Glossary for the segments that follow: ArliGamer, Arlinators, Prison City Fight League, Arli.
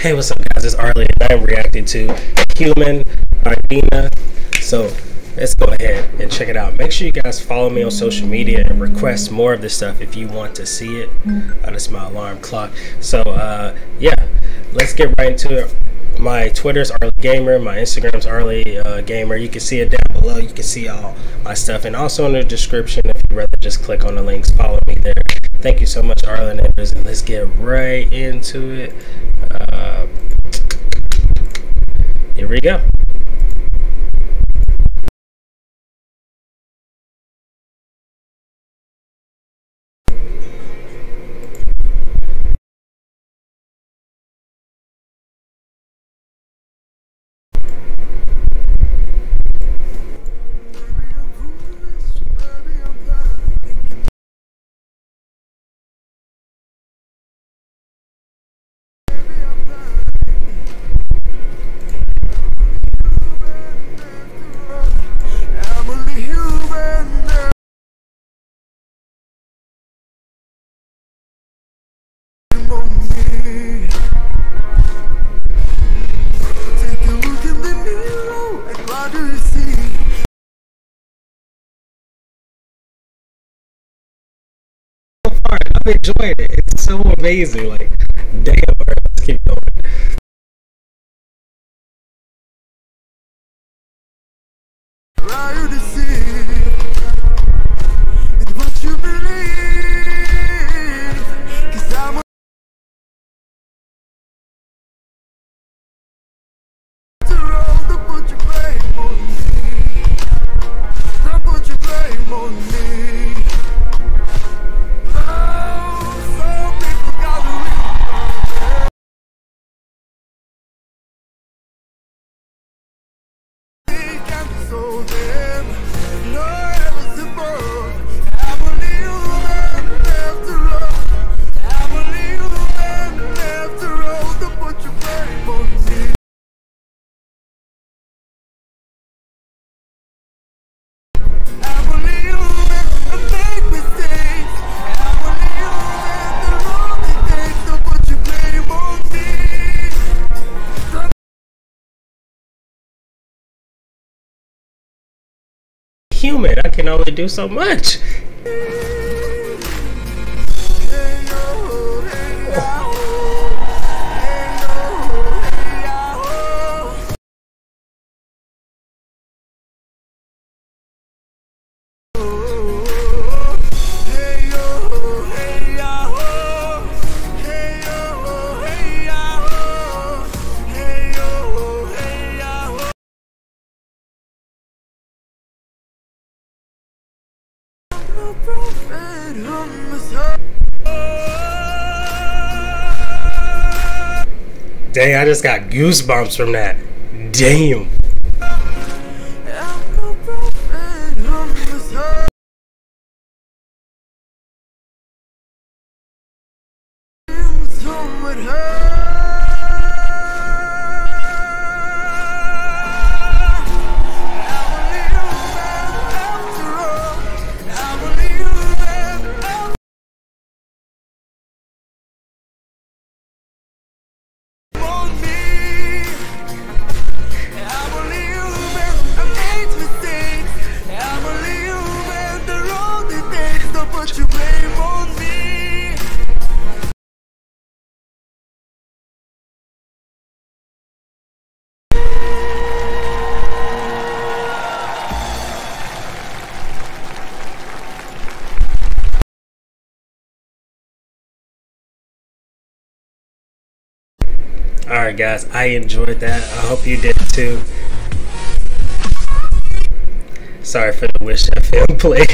Hey, what's up guys, it's Arlie and I'm reacting to Human by Dina. So let's go ahead and check it out. Make sure you guys follow me on social media and request more of this stuff if you want to see it. That's my alarm clock. So yeah, let's get right into it. My Twitter's ArliGamer, my Instagram's ArliGamer. You can see it down below. You can see all my stuff, and also in the description if you'd rather just click on the links, follow me there. Thank you so much, Arlinators, and let's get right into it. Here we go. I've enjoyed it. It's so amazing. Like, damn, bro. Let's keep going. Human, I can only do so much. Dang, I just got goosebumps from that. Damn. Alright guys, I enjoyed that. I hope you did too. Sorry for the Wish FM play.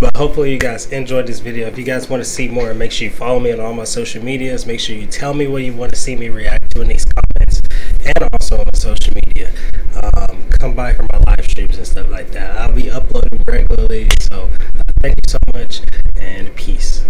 But hopefully you guys enjoyed this video. If you guys want to see more, make sure you follow me on all my social medias. Make sure you tell me what you want to see me react to in these comments. And also on my social media. Come by for my live streams and stuff like that. I'll be uploading regularly. So thank you so much and peace.